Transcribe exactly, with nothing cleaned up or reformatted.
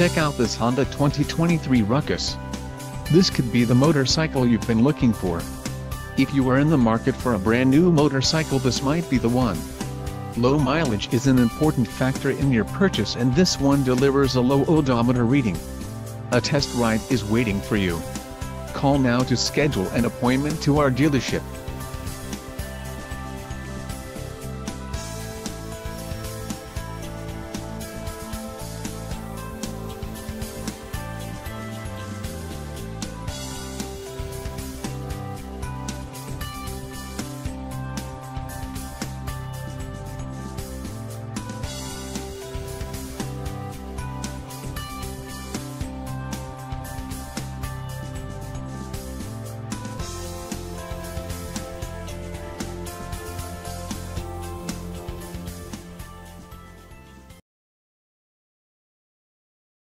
Check out this Honda twenty twenty-three Ruckus. This could be the motorcycle you've been looking for. If you are in the market for a brand new motorcycle, this might be the one. Low mileage is an important factor in your purchase, and this one delivers a low odometer reading. A test ride is waiting for you. Call now to schedule an appointment to our dealership.